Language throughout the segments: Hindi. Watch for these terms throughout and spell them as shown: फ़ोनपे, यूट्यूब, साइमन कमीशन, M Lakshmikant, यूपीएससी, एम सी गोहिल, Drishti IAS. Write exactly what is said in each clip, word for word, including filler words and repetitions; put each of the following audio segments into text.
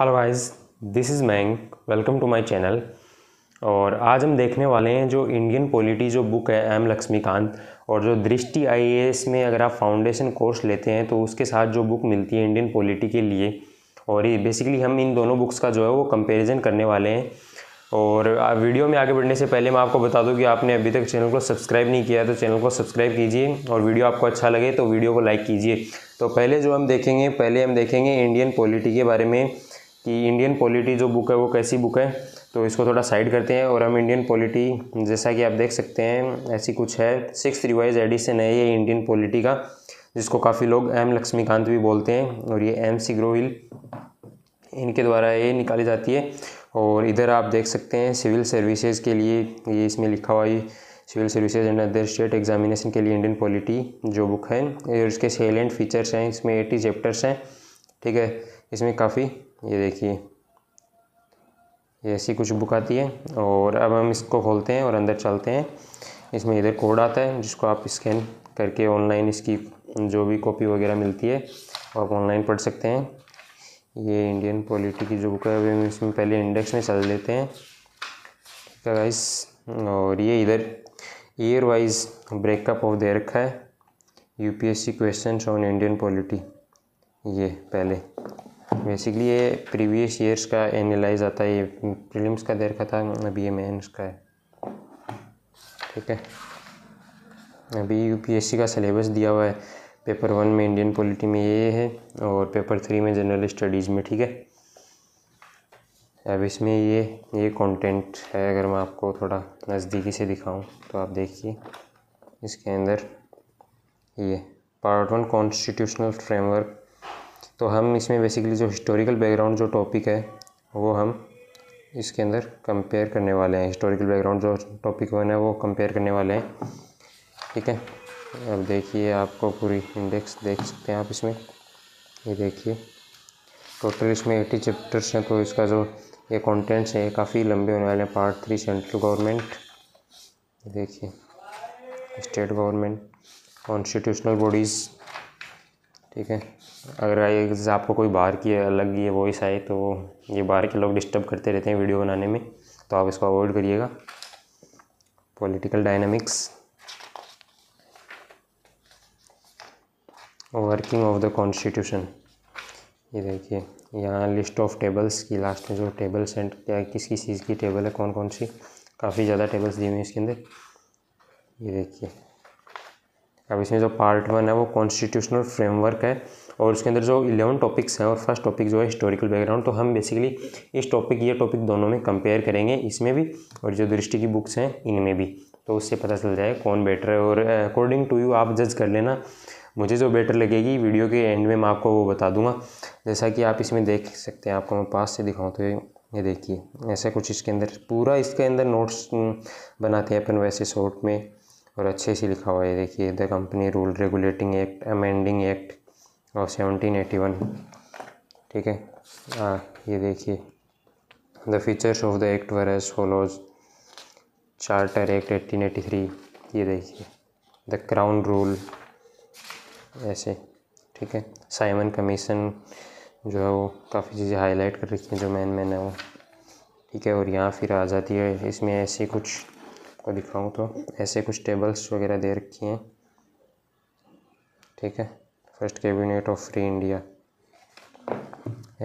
हेलो गाइस, दिस इज़ मैंग, वेलकम टू माय चैनल। और आज हम देखने वाले हैं जो इंडियन पॉलिटी जो बुक है एम लक्ष्मीकांत, और जो दृष्टि आईएएस में अगर आप फाउंडेशन कोर्स लेते हैं तो उसके साथ जो बुक मिलती है इंडियन पॉलिटी के लिए। और ये बेसिकली हम इन दोनों बुक्स का जो है वो कंपेरिजन करने वाले हैं। और वीडियो में आगे बढ़ने से पहले मैं आपको बता दूं कि आपने अभी तक चैनल को सब्सक्राइब नहीं किया है तो चैनल को सब्सक्राइब कीजिए, और वीडियो आपको अच्छा लगे तो वीडियो को लाइक कीजिए। तो पहले जो हम देखेंगे पहले हम देखेंगे इंडियन पॉलिटी के बारे में कि इंडियन पॉलिटी जो बुक है वो कैसी बुक है। तो इसको थोड़ा साइड करते हैं और हम इंडियन पॉलिटी, जैसा कि आप देख सकते हैं ऐसी कुछ है, सिक्स्थ रिवाइज एडिशन है ये इंडियन पॉलिटी का, जिसको काफ़ी लोग एम लक्ष्मीकांत भी बोलते हैं। और ये एम सी गोहिल, इनके द्वारा ये निकाली जाती है। और इधर आप देख सकते हैं सिविल सर्विसेज़ के लिए ये इसमें लिखा हुआ है, civil services and other state examination के लिए इंडियन पॉलिटी जो बुक है, और इसके साइलेंट फीचर्स हैं, इसमें एटी चैप्टर्स हैं। ठीक है, इसमें काफ़ी ये देखिए ये ऐसी कुछ बुक आती है। और अब हम इसको खोलते हैं और अंदर चलते हैं। इसमें इधर कोड आता है जिसको आप स्कैन करके ऑनलाइन इसकी जो भी कॉपी वगैरह मिलती है आप ऑनलाइन पढ़ सकते हैं। ये इंडियन पॉलिटी की जो बुक है अभी हम इसमें पहले इंडेक्स में चल लेते हैं। ठीक है गाइस, और ये इधर ईयर वाइज ब्रेकअप ऑफ दे रखा है, यूपीएससी questions on Indian polity. ये पहले बेसिकली ये प्रीवियस ईयर्स का एनालाइज आता है, ये प्रीलिम्स का दे रखा था, अभी ये मेंस का है। ठीक है, अभी यूपीएससी का सिलेबस दिया हुआ है, पेपर वन में इंडियन पॉलिटी में ये है और पेपर थ्री में जनरल स्टडीज़ में। ठीक है, अब इसमें ये ये कंटेंट है, अगर मैं आपको थोड़ा नज़दीकी से दिखाऊं तो आप देखिए इसके अंदर ये पार्ट वन कॉन्स्टिट्यूशनल फ्रेमवर्क। तो हम इसमें बेसिकली जो हिस्टोरिकल बैकग्राउंड जो टॉपिक है वो हम इसके अंदर कंपेयर करने वाले हैं, हिस्टोरिकल बैकग्राउंड जो टॉपिक वन है वो कंपेयर करने वाले हैं। ठीक है, अब देखिए आपको पूरी इंडेक्स देख सकते हैं आप इसमें, ये देखिए टोटल इसमें एटी चैप्टर्स हैं। तो इसका जो ये कंटेंट्स है काफ़ी लंबे होने वाले हैं। पार्ट थ्री सेंट्रल गवर्नमेंट, देखिए स्टेट गवर्नमेंट, कॉन्स्टिट्यूशनल बॉडीज़। ठीक है, अगर ये आपको कोई बाहर की अलग ये वॉइस आए तो ये बाहर के लोग डिस्टर्ब करते रहते हैं वीडियो बनाने में, तो आप इसको अवॉइड करिएगा। Political dynamics, working of the constitution, ये देखिए यहाँ लिस्ट ऑफ टेबल्स की लास्ट में जो टेबल्स एंड क्या किस किस चीज़ की टेबल है, कौन कौन सी, काफ़ी ज़्यादा टेबल्स दी हुई हैं इसके अंदर। ये देखिए अब इसमें जो पार्ट वन है वो कॉन्स्टिट्यूशनल फ्रेमवर्क है, और उसके अंदर जो इलेवन टॉपिक्स हैं और फर्स्ट टॉपिक जो है हिस्टोरिकल बैकग्राउंड। तो हम बेसिकली इस टॉपिक ये टॉपिक दोनों में कंपेयर करेंगे, इसमें भी और जो दृष्टि की बुक्स हैं इनमें भी। तो उससे पता चल जाए कौन बेटर है, और अकॉर्डिंग टू यू आप जज कर लेना, मुझे जो बेटर लगेगी वीडियो के एंड में मैं आपको वो बता दूंगा। जैसा कि आप इसमें देख सकते हैं, आपको मैं पास से दिखाऊँ तो ये देखिए ऐसा कुछ इसके अंदर पूरा इसके अंदर नोट्स बनाते हैं अपन वैसे शॉर्ट में, और अच्छे से लिखा हुआ है। देखिए the company rule regulating act, amending act of seventeen eighty one. ठीक है, आ, ये देखिए the features of the act were as follows, charter act eighteen eighty three, ये देखिए द क्राउन रूल ऐसे। ठीक है, साइमन कमीशन जो है वो काफ़ी चीज़ें हाईलाइट कर रखी हैं जो मैन मैन है वो। ठीक है, और यहाँ फिर आ जाती है इसमें ऐसे कुछ को दिखाऊँ तो ऐसे कुछ टेबल्स वगैरह दे रखी हैं। ठीक है, first cabinet of free India,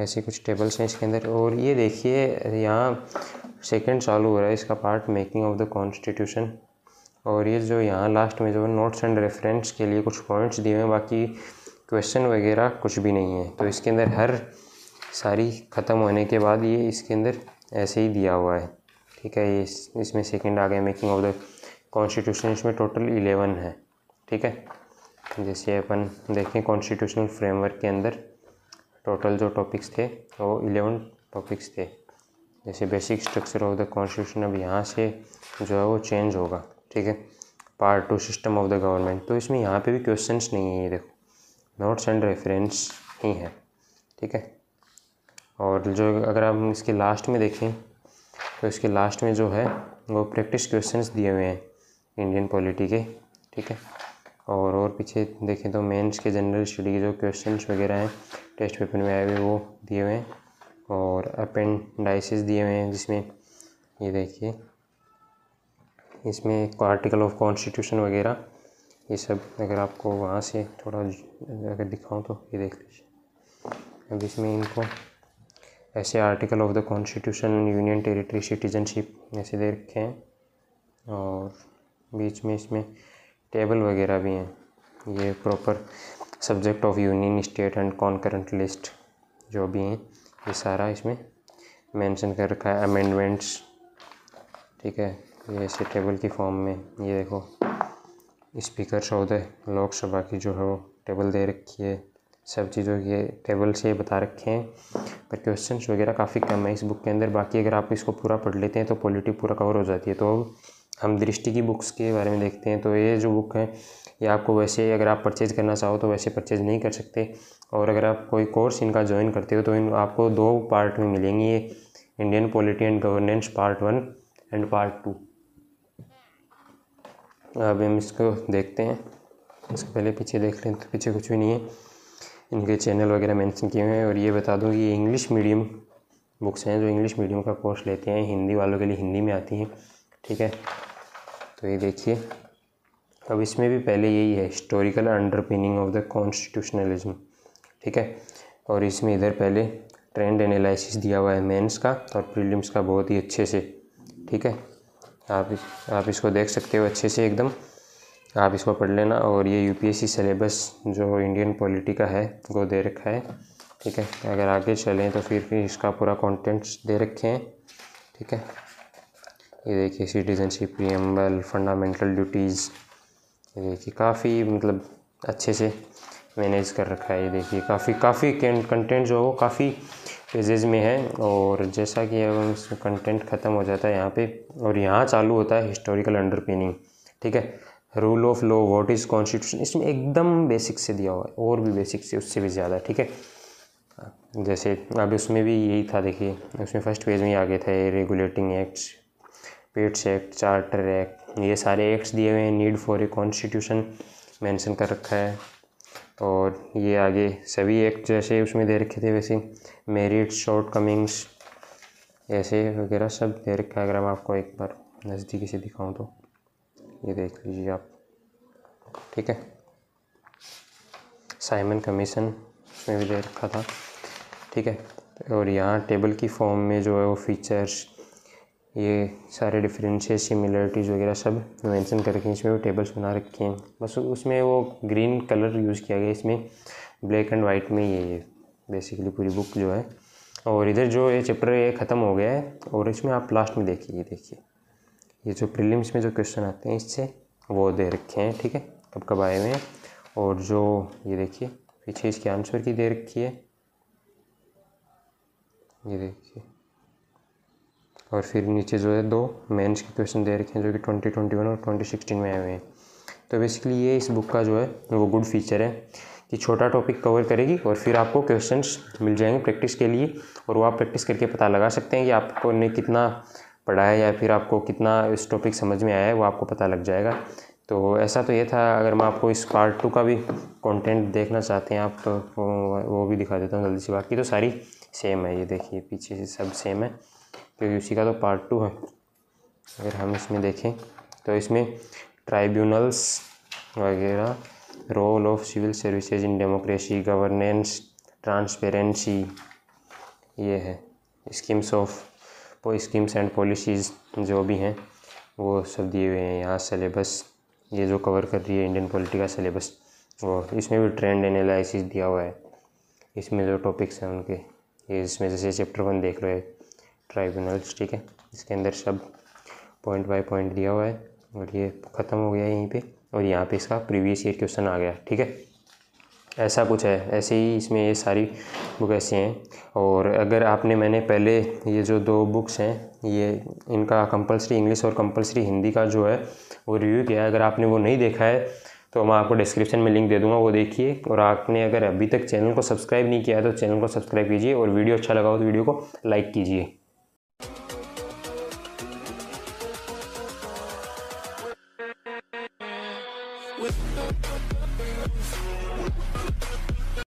ऐसे कुछ टेबल्स हैं इसके अंदर। और ये देखिए यहाँ सेकंड चालू हो रहा है इसका part, making of the constitution. और ये जो यहाँ लास्ट में जो नोट्स एंड रेफरेंस के लिए कुछ पॉइंट्स दिए हैं, बाकी क्वेश्चन वगैरह कुछ भी नहीं है। तो इसके अंदर हर सारी ख़त्म होने के बाद ये इसके अंदर ऐसे ही दिया हुआ है। ठीक है, ये इस, इसमें सेकंड आ गया मेकिंग ऑफ द कॉन्स्टिट्यूशन, इसमें टोटल इलेवन है। ठीक है, जैसे अपन देखें कॉन्स्टिट्यूशनल फ्रेमवर्क के अंदर टोटल जो टॉपिक्स थे वो इलेवन टॉपिक्स थे। जैसे basic structure of the constitution, अब यहाँ से जो है वो चेंज होगा। ठीक है, part two system of the government, तो इसमें यहाँ पे भी क्वेश्चंस नहीं है, ये देखो नोट्स एंड रेफरेंस ही है। ठीक है, और जो अगर हम इसके लास्ट में देखें तो इसके लास्ट में जो है वो प्रैक्टिस क्वेश्चंस दिए हुए हैं इंडियन पॉलिटी के। ठीक है, और और पीछे देखें तो मेंस के जनरल स्टडी के जो क्वेश्चंस वगैरह हैं टेस्ट पेपर में आए हुए वो दिए हुए हैं, और अपेंडाइसिस दिए हुए हैं, जिसमें ये देखिए इसमें आर्टिकल ऑफ कॉन्स्टिट्यूशन वगैरह ये सब अगर आपको वहाँ से थोड़ा अगर दिखाऊँ तो ये देख लीजिए। अब इसमें इनको ऐसे article of the constitution union territory citizenship ऐसे दे रखे हैं और बीच में इसमें टेबल वगैरह भी हैं। ये proper subject of union state and concurrent list जो भी हैं ये सारा इसमें मेंशन कर रखा है। अमेंडमेंट्स ठीक है, ये ऐसे टेबल की फॉर्म में ये देखो स्पीकर्स ऑफ द लोकसभा की जो है वो टेबल दे रखी है। सब चीज़ों के टेबल से बता रखे हैं, पर क्वेश्चंस वगैरह काफ़ी कम है इस बुक के अंदर। बाकी अगर आप इसको पूरा पढ़ लेते हैं तो पॉलिटी पूरा कवर हो जाती है। तो हम दृष्टि की बुक्स के बारे में देखते हैं। तो ये जो बुक है ये आपको वैसे अगर आप परचेज़ करना चाहो तो वैसे परचेज़ नहीं कर सकते, और अगर आप कोई कोर्स इनका ज्वाइन करते हो तो इन आपको दो पार्ट में मिलेंगी, ये Indian polity and governance part one and part two. अब हम इसको देखते हैं, इसके पहले पीछे देख लें तो पीछे कुछ भी नहीं है, इनके चैनल वगैरह मेंशन किए हुए हैं। और ये बता दूं कि ये इंग्लिश मीडियम बुक्स हैं जो इंग्लिश मीडियम का कोर्स लेते हैं, हिंदी वालों के लिए हिंदी में आती हैं ठीक है। तो ये देखिए, अब इसमें भी पहले यही है historical underpinning of the constitutionalism ठीक है। और इसमें इधर पहले ट्रेंड एनालिसिस दिया हुआ है मेन्स का और प्रीलिम्स का बहुत ही अच्छे से ठीक है। आप इस, आप इसको देख सकते हो अच्छे से एकदम, आप इसको पढ़ लेना। और ये यूपीएससी सिलेबस जो इंडियन पॉलिटी का है वो दे रखा है ठीक है। अगर आगे चलें तो फिर फिर इसका पूरा कंटेंट्स दे रखे हैं ठीक है। ये देखिए सिटीजनशिप प्रीएम्बल, फंडामेंटल ड्यूटीज़, ये देखिए काफ़ी मतलब अच्छे से मैनेज कर रखा है। ये देखिए काफ़ी काफ़ी कंटेंट जो हो काफ़ी पेजेज में है। और जैसा कि अब कंटेंट ख़त्म हो जाता है यहाँ पे, और यहाँ चालू होता है हिस्टोरिकल अंडरपिनिंग ठीक है। Rule of law, what is constitution, इसमें एकदम बेसिक से दिया हुआ है, और भी बेसिक से उससे भी ज़्यादा ठीक है। जैसे अब उसमें भी यही था, देखिए उसमें फर्स्ट पेज में ही आ गए थे regulating acts, Pitt's act, charter act, ये सारे एक्ट्स दिए हुए हैं। Need for a constitution mention कर रखा है। और ये आगे सभी एक्ट जैसे उसमें दे रखे थे वैसे मेरिट्स, शॉर्ट कमिंग्स ऐसे वगैरह सब दे रखा है। अगर मैं आपको एक बार नज़दीकी से दिखाऊं तो ये देख लीजिए आप ठीक है। साइमन कमीशन में भी दे रखा था ठीक है। और यहाँ टेबल की फॉर्म में जो है वो फीचर्स, ये सारे डिफरेंसेस, सिमिलरिटीज़ वगैरह सब मेंशन कर रखे हैं। इसमें वो टेबल्स बना रखे हैं, बस उसमें वो ग्रीन कलर यूज़ किया गया, इसमें ब्लैक एंड वाइट में ये है बेसिकली पूरी बुक जो है। और इधर जो ये चैप्टर ये ख़त्म हो गया है, और इसमें आप लास्ट में देखिए ये देखिए ये जो प्रीलिम्स में जो क्वेश्चन आते हैं इससे वो दे रखे हैं ठीक है, कब कब आए हुए हैं। और जो ये देखिए पीछे इसके आंसर की दे रखी है, ये देखिए। और फिर नीचे जो है दो मेंस के क्वेश्चन दे रखे हैं जो कि ट्वेंटी ट्वेंटी वन और ट्वेंटी सिक्सटीन में आए हुए हैं। तो बेसिकली ये इस बुक का जो है वो गुड फीचर है कि छोटा टॉपिक कवर करेगी और फिर आपको क्वेश्चंस मिल जाएंगे प्रैक्टिस के लिए, और वो आप प्रैक्टिस करके पता लगा सकते हैं कि आपको ने कितना पढ़ा है या फिर आपको कितना इस टॉपिक समझ में आया है, वो आपको पता लग जाएगा। तो ऐसा तो ये था। अगर मैं आपको इस पार्ट टू का भी कंटेंट देखना चाहते हैं आप तो वो भी दिखा देता हूँ जल्दी से। बाकी तो सारी सेम है, ये देखिए पीछे से सब सेम है, क्योंकि उसी का तो पार्ट टू है। अगर हम इसमें देखें तो इसमें ट्राइब्यूनल्स वगैरह, role of civil services in democracy, governance, transparency, ये है schemes of schemes and policies जो भी हैं वो सब दिए हुए हैं। यहाँ सिलेबस ये जो कवर कर रही है इंडियन पॉलिटी का सिलेबस, और इसमें भी ट्रेंड एनालिसिस दिया हुआ है। इसमें जो टॉपिक्स हैं उनके ये, इसमें जैसे चैप्टर वन देख लो है ट्राइब्यूनल्स ठीक है, इसके अंदर सब पॉइंट बाय पॉइंट दिया हुआ है। और ये ख़त्म हो गया यहीं पे, और यहाँ पे इसका प्रीवियस ईयर क्वेश्चन आ गया ठीक है। ऐसा कुछ है, ऐसे ही इसमें ये सारी बुक ऐसी हैं। और अगर आपने मैंने पहले ये जो दो बुक्स हैं ये इनका कंपलसरी इंग्लिश और कंपलसरी हिंदी का जो है वो रिव्यू किया है, अगर आपने वो नहीं देखा है तो मैं आपको डिस्क्रिप्शन में लिंक दे दूंगा, वो देखिए। और आपने अगर अभी तक चैनल को सब्सक्राइब नहीं किया है तो चैनल को सब्सक्राइब कीजिए, और वीडियो अच्छा लगा हो तो वीडियो को लाइक कीजिए।